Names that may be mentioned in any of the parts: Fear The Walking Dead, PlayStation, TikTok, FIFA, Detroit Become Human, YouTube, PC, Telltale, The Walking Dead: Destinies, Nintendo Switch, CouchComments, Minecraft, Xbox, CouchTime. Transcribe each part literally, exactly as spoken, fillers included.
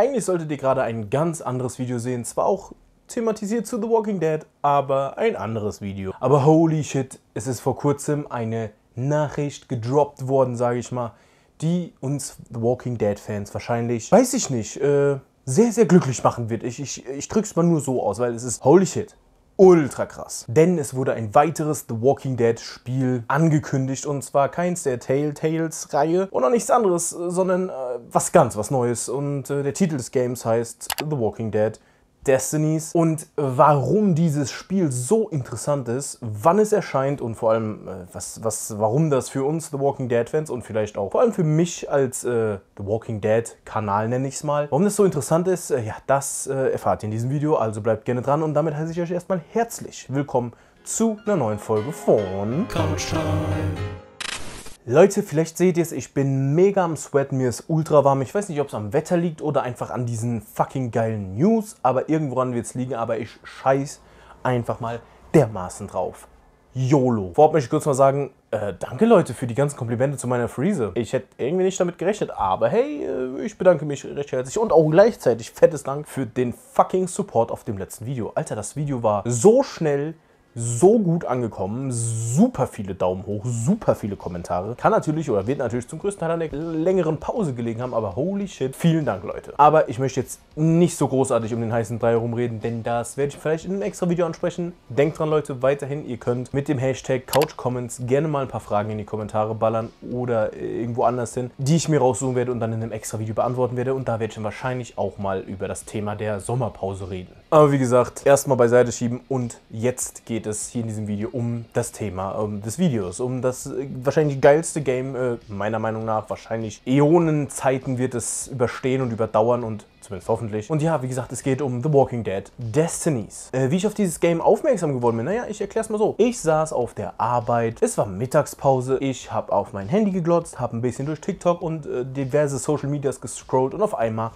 Eigentlich solltet ihr gerade ein ganz anderes Video sehen, zwar auch thematisiert zu The Walking Dead, aber ein anderes Video. Aber holy shit, es ist vor kurzem eine Nachricht gedroppt worden, sage ich mal, die uns The Walking Dead Fans wahrscheinlich, weiß ich nicht, äh, sehr, sehr glücklich machen wird. Ich, ich, ich drück's mal nur so aus, weil es ist holy shit. Ultra krass. Denn es wurde ein weiteres The Walking Dead Spiel angekündigt, und zwar keins der Telltales Reihe und noch nichts anderes, sondern äh, was ganz was Neues, und äh, der Titel des Games heißt The Walking Dead Destinies. Und warum dieses Spiel so interessant ist, wann es erscheint und vor allem äh, was, was, warum das für uns The Walking Dead Fans und vielleicht auch vor allem für mich als äh, The Walking Dead Kanal, nenne ich es mal, warum das so interessant ist, äh, ja, das äh, erfahrt ihr in diesem Video, also bleibt gerne dran, und damit heiße ich euch erstmal herzlich willkommen zu einer neuen Folge von CouchTime. Leute, vielleicht seht ihr es, ich bin mega am Sweat, mir ist ultra warm. Ich weiß nicht, ob es am Wetter liegt oder einfach an diesen fucking geilen News, aber irgendwann wird es liegen, aber ich scheiß einfach mal dermaßen drauf. YOLO. Vorab möchte ich kurz mal sagen, äh, danke Leute für die ganzen Komplimente zu meiner Frise. Ich hätte irgendwie nicht damit gerechnet, aber hey, äh, ich bedanke mich recht herzlich und auch gleichzeitig fettes Dank für den fucking Support auf dem letzten Video. Alter, das Video war so schnell, so gut angekommen, super viele Daumen hoch, super viele Kommentare. Kann natürlich oder wird natürlich zum größten Teil an der längeren Pause gelegen haben, aber holy shit, vielen Dank, Leute. Aber ich möchte jetzt nicht so großartig um den heißen Brei rumreden, denn das werde ich vielleicht in einem extra Video ansprechen. Denkt dran, Leute, weiterhin, ihr könnt mit dem Hashtag CouchComments gerne mal ein paar Fragen in die Kommentare ballern oder irgendwo anders hin, die ich mir raussuchen werde und dann in einem extra Video beantworten werde. Und da werde ich dann wahrscheinlich auch mal über das Thema der Sommerpause reden. Aber wie gesagt, erstmal beiseite schieben, und jetzt geht es hier in diesem Video um das Thema um des Videos, um das wahrscheinlich geilste Game, äh, meiner Meinung nach, wahrscheinlich Äonenzeiten wird es überstehen und überdauern, und zumindest hoffentlich. Und ja, wie gesagt, es geht um The Walking Dead Destinies. Äh, wie ich auf dieses Game aufmerksam geworden bin, naja, ich erkläre es mal so. Ich saß auf der Arbeit, es war Mittagspause, ich habe auf mein Handy geglotzt, habe ein bisschen durch TikTok und äh, diverse Social Medias gescrollt, und auf einmal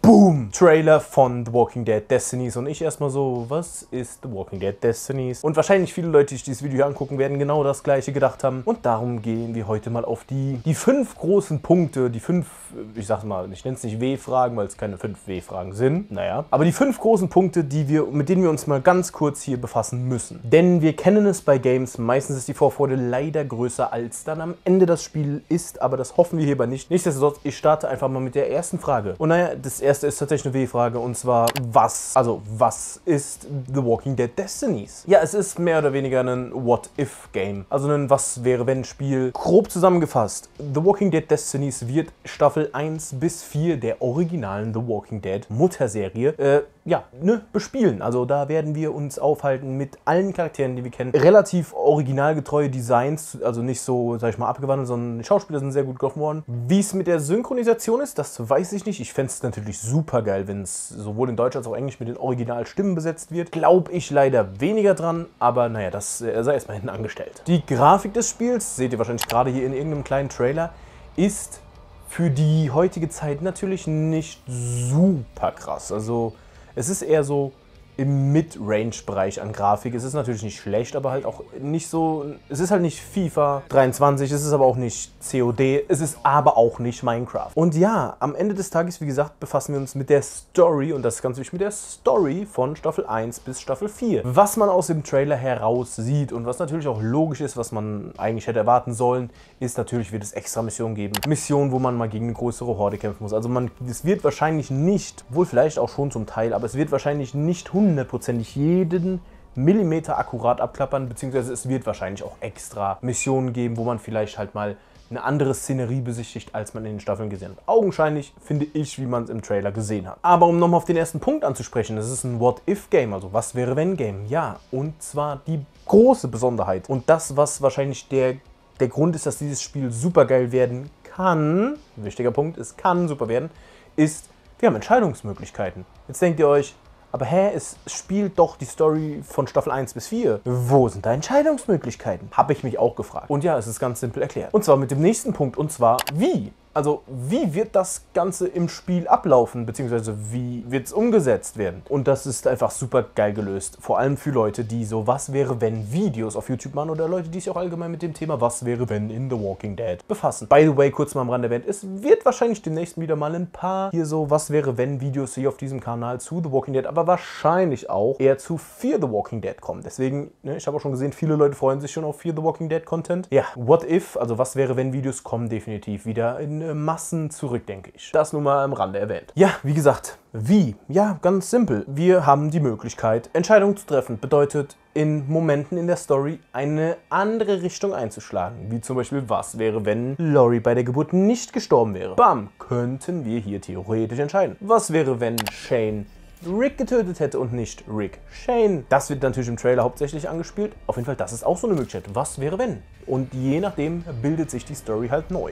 boom! Trailer von The Walking Dead Destinies, und ich erstmal so, was ist The Walking Dead Destinies? Und wahrscheinlich viele Leute, die dieses Video hier angucken, werden genau das gleiche gedacht haben, und darum gehen wir heute mal auf die, die fünf großen Punkte, die fünf, ich sag's mal, ich nenne es nicht W-Fragen, weil es keine fünf W-Fragen sind, naja, aber die fünf großen Punkte, die wir, mit denen wir uns mal ganz kurz hier befassen müssen. Denn wir kennen es bei Games, meistens ist die Vorfreude leider größer, als dann am Ende das Spiel ist, aber das hoffen wir hierbei nicht. Nichtsdestotrotz, ich starte einfach mal mit der ersten Frage, und naja, das erste Erste ist tatsächlich eine W-Frage, und zwar was, also was ist The Walking Dead Destinies? Ja, es ist mehr oder weniger ein What-If-Game, also ein Was-wäre-wenn-Spiel. Grob zusammengefasst, The Walking Dead Destinies wird Staffel eins bis vier der originalen The Walking Dead Mutterserie, äh, ja, ne, bespielen. Also da werden wir uns aufhalten mit allen Charakteren, die wir kennen. Relativ originalgetreue Designs, also nicht so, sag ich mal, abgewandelt, sondern die Schauspieler sind sehr gut getroffen worden. Wie es mit der Synchronisation ist, das weiß ich nicht. Ich fände es natürlich super geil, wenn es sowohl in Deutsch als auch Englisch mit den Originalstimmen besetzt wird. Glaube ich leider weniger dran, aber naja, das äh, sei erstmal hinten angestellt. Die Grafik des Spiels, seht ihr wahrscheinlich gerade hier in irgendeinem kleinen Trailer, ist für die heutige Zeit natürlich nicht super krass. Also es ist eher so im Mid-Range-Bereich an Grafik. Es ist natürlich nicht schlecht, aber halt auch nicht so, es ist halt nicht FIFA dreiundzwanzig, es ist aber auch nicht C O D, es ist aber auch nicht Minecraft. Und ja, am Ende des Tages, wie gesagt, befassen wir uns mit der Story, und das ist ganz wichtig, mit der Story von Staffel eins bis Staffel vier. Was man aus dem Trailer heraus sieht und was natürlich auch logisch ist, was man eigentlich hätte erwarten sollen, ist natürlich, wird es extra Missionen geben. Missionen, wo man mal gegen eine größere Horde kämpfen muss. Also man, es wird wahrscheinlich nicht, wohl vielleicht auch schon zum Teil, aber es wird wahrscheinlich nicht hundertprozentig jeden Millimeter akkurat abklappern, beziehungsweise es wird wahrscheinlich auch extra Missionen geben, wo man vielleicht halt mal eine andere Szenerie besichtigt, als man in den Staffeln gesehen hat. Augenscheinlich, finde ich, wie man es im Trailer gesehen hat. Aber um nochmal auf den ersten Punkt anzusprechen, das ist ein What-If-Game, also Was-wäre-wenn-Game, ja. Und zwar die große Besonderheit und das, was wahrscheinlich der, der Grund ist, dass dieses Spiel super geil werden kann, wichtiger Punkt, es kann super werden, ist, wir haben Entscheidungsmöglichkeiten. Jetzt denkt ihr euch, aber hä, es spielt doch die Story von Staffel eins bis vier. Wo sind da Entscheidungsmöglichkeiten? Habe ich mich auch gefragt. Und ja, es ist ganz simpel erklärt. Und zwar mit dem nächsten Punkt, und zwar wie. Also wie wird das Ganze im Spiel ablaufen, beziehungsweise wie wird es umgesetzt werden? Und das ist einfach super geil gelöst, vor allem für Leute, die so Was wäre wenn Videos auf YouTube machen oder Leute, die sich auch allgemein mit dem Thema Was wäre wenn in The Walking Dead befassen. By the way, kurz mal am Rand erwähnt, es wird wahrscheinlich demnächst wieder mal ein paar hier so Was wäre wenn Videos hier auf diesem Kanal zu The Walking Dead, aber wahrscheinlich auch eher zu Fear The Walking Dead kommen. Deswegen, ne, ich habe auch schon gesehen, viele Leute freuen sich schon auf Fear The Walking Dead Content. Ja, What If, also Was wäre wenn Videos kommen definitiv wieder in Massen zurück, denke ich. Das nur mal am Rande erwähnt. Ja, wie gesagt, wie? Ja, ganz simpel. Wir haben die Möglichkeit, Entscheidungen zu treffen. Bedeutet, in Momenten in der Story eine andere Richtung einzuschlagen. Wie zum Beispiel, was wäre, wenn Laurie bei der Geburt nicht gestorben wäre? Bam, könnten wir hier theoretisch entscheiden. Was wäre, wenn Shane Rick getötet hätte und nicht Rick Shane? Das wird natürlich im Trailer hauptsächlich angespielt. Auf jeden Fall, das ist auch so eine Möglichkeit. Was wäre, wenn? Und je nachdem bildet sich die Story halt neu.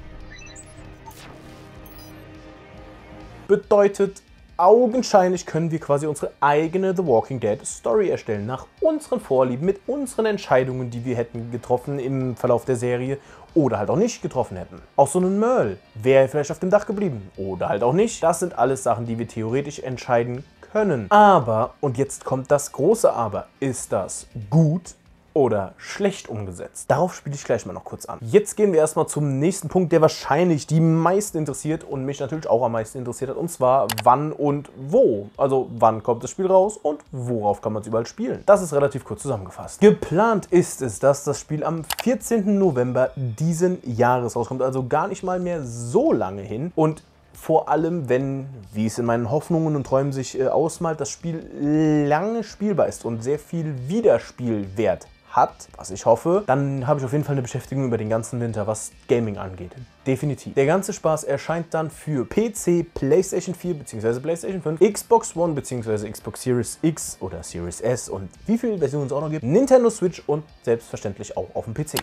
Bedeutet, augenscheinlich können wir quasi unsere eigene The Walking Dead Story erstellen, nach unseren Vorlieben, mit unseren Entscheidungen, die wir hätten getroffen im Verlauf der Serie oder halt auch nicht getroffen hätten. Auch so einen Merle wäre vielleicht auf dem Dach geblieben oder halt auch nicht. Das sind alles Sachen, die wir theoretisch entscheiden können. Aber, und jetzt kommt das große Aber, ist das gut oder schlecht umgesetzt? Darauf spiele ich gleich mal noch kurz an. Jetzt gehen wir erstmal zum nächsten Punkt, der wahrscheinlich die meisten interessiert und mich natürlich auch am meisten interessiert hat, und zwar wann und wo. Also wann kommt das Spiel raus und worauf kann man es überall spielen? Das ist relativ kurz zusammengefasst. Geplant ist es, dass das Spiel am vierzehnten November diesen Jahres rauskommt, also gar nicht mal mehr so lange hin, und vor allem, wenn, wie es in meinen Hoffnungen und Träumen sich äh, ausmalt, das Spiel lange spielbar ist und sehr viel Wiederspielwert hat, was ich hoffe, dann habe ich auf jeden Fall eine Beschäftigung über den ganzen Winter, was Gaming angeht. Definitiv. Der ganze Spaß erscheint dann für P C, PlayStation vier bzw. PlayStation fünf, Xbox One bzw. Xbox Series X oder Series S und wie viele Versionen es auch noch gibt, Nintendo Switch und selbstverständlich auch auf dem P C.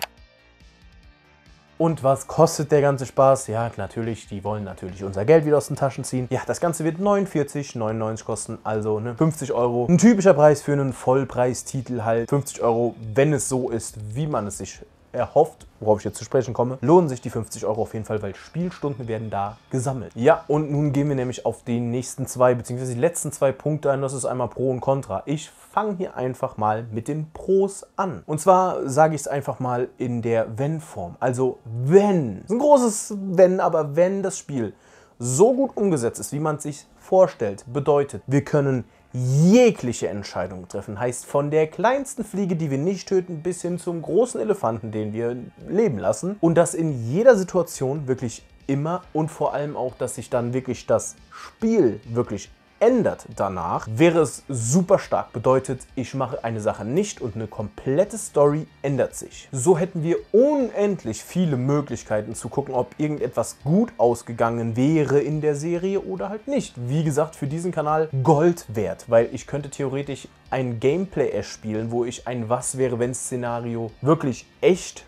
Und was kostet der ganze Spaß? Ja, natürlich, die wollen natürlich unser Geld wieder aus den Taschen ziehen. Ja, das Ganze wird neunundvierzig neunundneunzig kosten, also ne, fünfzig Euro. Ein typischer Preis für einen Vollpreistitel halt. fünfzig Euro, wenn es so ist, wie man es sich erhofft, worauf ich jetzt zu sprechen komme, lohnen sich die fünfzig Euro auf jeden Fall, weil Spielstunden werden da gesammelt. Ja, und nun gehen wir nämlich auf die nächsten zwei, beziehungsweise die letzten zwei Punkte ein. Das ist einmal Pro und Contra. Ich fange hier einfach mal mit den Pros an. Und zwar sage ich es einfach mal in der Wenn-Form. Also wenn, ein großes Wenn, aber wenn das Spiel so gut umgesetzt ist, wie man es sich vorstellt, bedeutet, wir können jegliche Entscheidung treffen, heißt von der kleinsten Fliege, die wir nicht töten, bis hin zum großen Elefanten, den wir leben lassen, und das in jeder Situation wirklich immer, und vor allem auch, dass sich dann wirklich das Spiel wirklich ändert danach. Wäre es super stark, bedeutet, ich mache eine Sache nicht und eine komplette Story ändert sich. So hätten wir unendlich viele Möglichkeiten zu gucken, ob irgendetwas gut ausgegangen wäre in der Serie oder halt nicht. Wie gesagt, für diesen Kanal Gold wert, weil ich könnte theoretisch ein Gameplay erspielen, wo ich ein Was-wäre-wenn-Szenario wirklich echt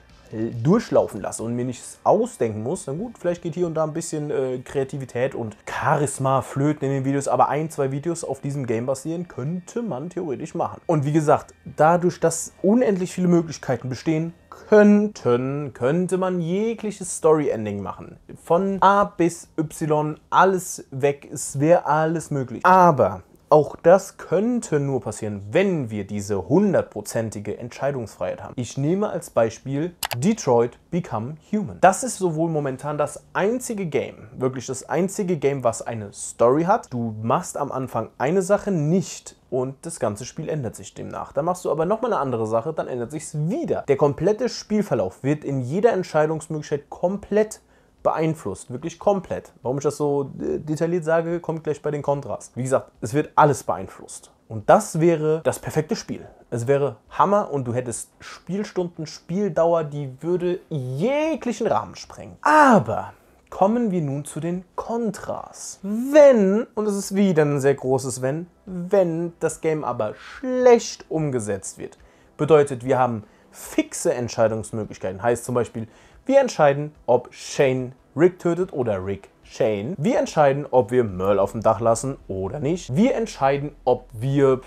durchlaufen lasse und mir nichts ausdenken muss. Na gut, vielleicht geht hier und da ein bisschen äh, Kreativität und Charisma flöten in den Videos, aber ein, zwei Videos auf diesem Game basieren könnte man theoretisch machen. Und wie gesagt, dadurch, dass unendlich viele Möglichkeiten bestehen könnten, könnte man jegliches Story-Ending machen. Von A bis Y, alles weg, es wäre alles möglich. Aber auch das könnte nur passieren, wenn wir diese hundertprozentige Entscheidungsfreiheit haben. Ich nehme als Beispiel Detroit Become Human. Das ist sowohl momentan das einzige Game, wirklich das einzige Game, was eine Story hat. Du machst am Anfang eine Sache nicht und das ganze Spiel ändert sich demnach. Dann machst du aber nochmal eine andere Sache, dann ändert sich es wieder. Der komplette Spielverlauf wird in jeder Entscheidungsmöglichkeit komplett verändert. Beeinflusst, wirklich komplett. Warum ich das so detailliert sage, kommt gleich bei den Kontras. Wie gesagt, es wird alles beeinflusst. Und das wäre das perfekte Spiel. Es wäre Hammer und du hättest Spielstunden, Spieldauer, die würde jeglichen Rahmen sprengen. Aber kommen wir nun zu den Kontras. Wenn, und es ist wieder ein sehr großes Wenn, wenn das Game aber schlecht umgesetzt wird, bedeutet, wir haben fixe Entscheidungsmöglichkeiten. Heißt zum Beispiel, wir entscheiden, ob Shane Rick tötet oder Rick Shane. Wir entscheiden, ob wir Merle auf dem Dach lassen oder nicht. Wir entscheiden, ob wir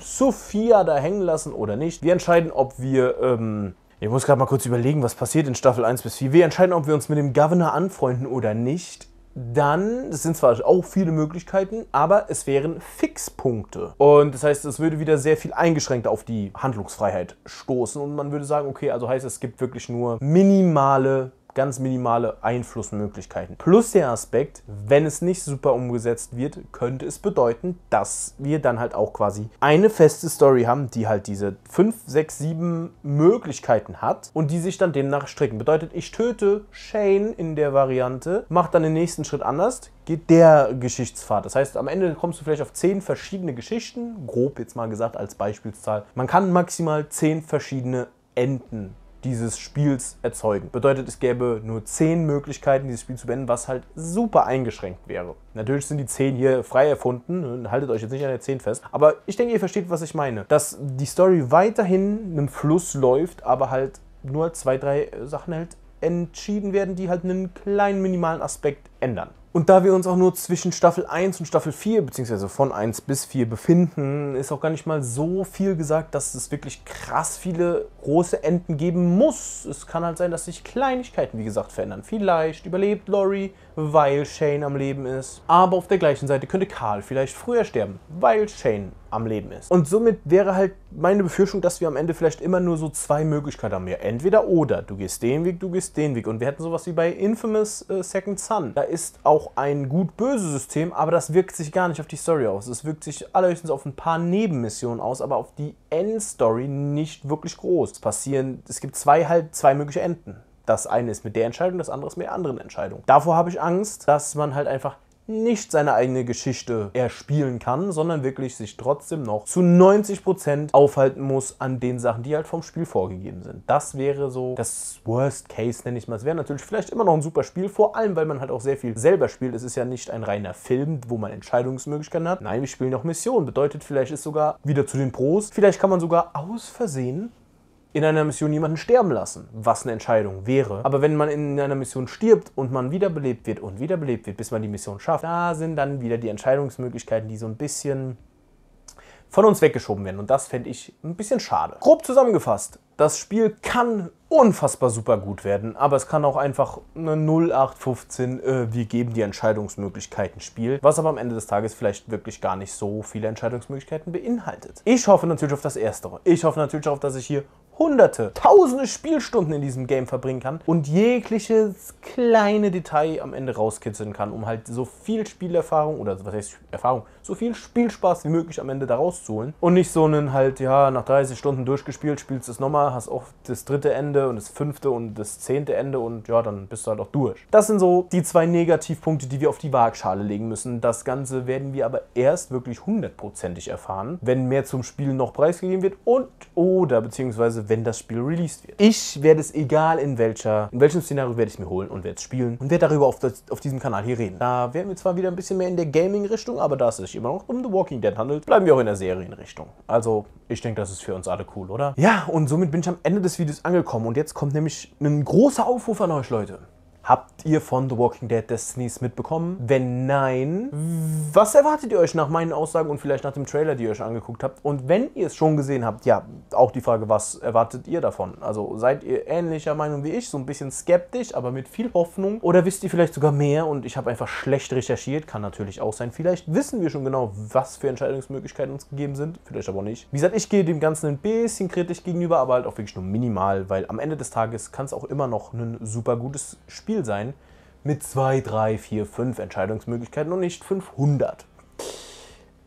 Sophia da hängen lassen oder nicht. Wir entscheiden, ob wir ähm, Ich muss gerade mal kurz überlegen, was passiert in Staffel eins bis vier. Wir entscheiden, ob wir uns mit dem Governor anfreunden oder nicht. Dann, das sind zwar auch viele Möglichkeiten, aber es wären Fixpunkte. Und das heißt, es würde wieder sehr viel eingeschränkt auf die Handlungsfreiheit stoßen. Und man würde sagen, okay, also heißt, es gibt wirklich nur minimale, ganz minimale Einflussmöglichkeiten. Plus der Aspekt, wenn es nicht super umgesetzt wird, könnte es bedeuten, dass wir dann halt auch quasi eine feste Story haben, die halt diese fünf, sechs, sieben Möglichkeiten hat und die sich dann demnach stricken. Bedeutet, ich töte Shane in der Variante, mache dann den nächsten Schritt anders, geht der Geschichtspfad. Das heißt, am Ende kommst du vielleicht auf zehn verschiedene Geschichten, grob jetzt mal gesagt als Beispielszahl. Man kann maximal zehn verschiedene Enden dieses Spiels erzeugen. Bedeutet, es gäbe nur zehn Möglichkeiten, dieses Spiel zu beenden, was halt super eingeschränkt wäre. Natürlich sind die zehn hier frei erfunden, haltet euch jetzt nicht an der zehn fest, aber ich denke, ihr versteht, was ich meine. Dass die Story weiterhin einem Fluss läuft, aber halt nur zwei, drei Sachen halt entschieden werden, die halt einen kleinen minimalen Aspekt ändern. Und da wir uns auch nur zwischen Staffel eins und Staffel vier, beziehungsweise von eins bis vier befinden, ist auch gar nicht mal so viel gesagt, dass es wirklich krass viele große Enden geben muss. Es kann halt sein, dass sich Kleinigkeiten, wie gesagt, verändern. Vielleicht überlebt Laurie, weil Shane am Leben ist. Aber auf der gleichen Seite könnte Carl vielleicht früher sterben, weil Shane am Leben ist. Und somit wäre halt meine Befürchtung, dass wir am Ende vielleicht immer nur so zwei Möglichkeiten haben. Ja, entweder oder. Du gehst den Weg, du gehst den Weg. Und wir hätten sowas wie bei Infamous äh, Second Sun. Da ist auch ein gut-böse System, aber das wirkt sich gar nicht auf die Story aus. Es wirkt sich allerhöchstens auf ein paar Nebenmissionen aus, aber auf die Endstory nicht wirklich groß. Es passieren, es gibt zwei halt zwei mögliche Enden. Das eine ist mit der Entscheidung, das andere ist mit der anderen Entscheidung. Davor habe ich Angst, dass man halt einfach nicht seine eigene Geschichte erspielen kann, sondern wirklich sich trotzdem noch zu neunzig Prozent aufhalten muss an den Sachen, die halt vom Spiel vorgegeben sind. Das wäre so das Worst Case, nenne ich mal. Es wäre natürlich vielleicht immer noch ein super Spiel, vor allem, weil man halt auch sehr viel selber spielt. Es ist ja nicht ein reiner Film, wo man Entscheidungsmöglichkeiten hat. Nein, wir spielen auch Missionen. Bedeutet, vielleicht ist sogar wieder zu den Pros, vielleicht kann man sogar aus Versehen in einer Mission jemanden sterben lassen, was eine Entscheidung wäre. Aber wenn man in einer Mission stirbt und man wiederbelebt wird und wiederbelebt wird, bis man die Mission schafft, da sind dann wieder die Entscheidungsmöglichkeiten, die so ein bisschen von uns weggeschoben werden. Und das fände ich ein bisschen schade. Grob zusammengefasst, das Spiel kann unfassbar super gut werden, aber es kann auch einfach eine null acht fünfzehn, äh, wir geben die Entscheidungsmöglichkeiten Spiel, was aber am Ende des Tages vielleicht wirklich gar nicht so viele Entscheidungsmöglichkeiten beinhaltet. Ich hoffe natürlich auf das Erstere. Ich hoffe natürlich auf, dass ich hier hunderte, tausende Spielstunden in diesem Game verbringen kann und jegliches kleine Detail am Ende rauskitzeln kann, um halt so viel Spielerfahrung oder was heißt Erfahrung, so viel Spielspaß wie möglich am Ende da rauszuholen und nicht so einen halt, ja, nach dreißig Stunden durchgespielt, spielst es nochmal, hast auch das dritte Ende und das fünfte und das zehnte Ende und ja, dann bist du halt auch durch. Das sind so die zwei Negativpunkte, die wir auf die Waagschale legen müssen. Das Ganze werden wir aber erst wirklich hundertprozentig erfahren, wenn mehr zum Spiel noch preisgegeben wird und oder beziehungsweise wenn das Spiel released wird. Ich werde es, egal in welcher, in welchem Szenario, werde ich mir holen und werde es spielen und werde darüber auf, das, auf diesem Kanal hier reden. Da werden wir zwar wieder ein bisschen mehr in der Gaming-Richtung, aber da es sich immer noch um The Walking Dead handelt, bleiben wir auch in der Serienrichtung. Also, ich denke, das ist für uns alle cool, oder? Ja, und somit bin ich am Ende des Videos angekommen und jetzt kommt nämlich ein großer Aufruf an euch, Leute. Habt ihr von The Walking Dead Destinies mitbekommen? Wenn nein, was erwartet ihr euch nach meinen Aussagen und vielleicht nach dem Trailer, die ihr euch angeguckt habt? Und wenn ihr es schon gesehen habt, ja, auch die Frage, was erwartet ihr davon? Also seid ihr ähnlicher Meinung wie ich, so ein bisschen skeptisch, aber mit viel Hoffnung? Oder wisst ihr vielleicht sogar mehr und ich habe einfach schlecht recherchiert? Kann natürlich auch sein. Vielleicht wissen wir schon genau, was für Entscheidungsmöglichkeiten uns gegeben sind. Vielleicht aber auch nicht. Wie gesagt, ich gehe dem Ganzen ein bisschen kritisch gegenüber, aber halt auch wirklich nur minimal, weil am Ende des Tages kann es auch immer noch ein super gutes Spiel sein mit zwei, drei, vier, fünf Entscheidungsmöglichkeiten und nicht fünfhundert.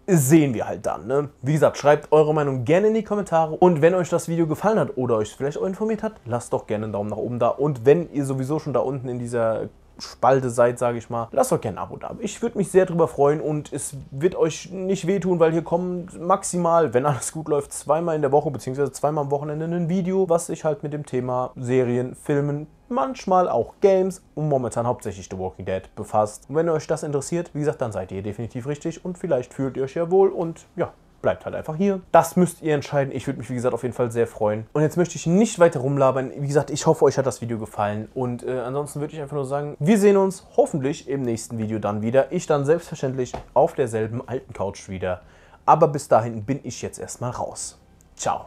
Sehen wir halt dann, ne? Wie gesagt, schreibt eure Meinung gerne in die Kommentare und wenn euch das Video gefallen hat oder euch vielleicht auch informiert hat, lasst doch gerne einen Daumen nach oben da und wenn ihr sowieso schon da unten in dieser Spalte seid, sage ich mal, lasst doch gerne ein Abo da. Ich würde mich sehr drüber freuen und es wird euch nicht wehtun, weil hier kommen maximal, wenn alles gut läuft, zweimal in der Woche bzw. zweimal am Wochenende ein Video, was ich halt mit dem Thema Serien, Filmen, manchmal auch Games und momentan hauptsächlich The Walking Dead befasst. Und wenn euch das interessiert, wie gesagt, dann seid ihr definitiv richtig und vielleicht fühlt ihr euch ja wohl und ja, bleibt halt einfach hier. Das müsst ihr entscheiden. Ich würde mich, wie gesagt, auf jeden Fall sehr freuen. Und jetzt möchte ich nicht weiter rumlabern. Wie gesagt, ich hoffe, euch hat das Video gefallen. Und äh, ansonsten würde ich einfach nur sagen, wir sehen uns hoffentlich im nächsten Video dann wieder. Ich dann selbstverständlich auf derselben alten Couch wieder. Aber bis dahin bin ich jetzt erstmal raus. Ciao.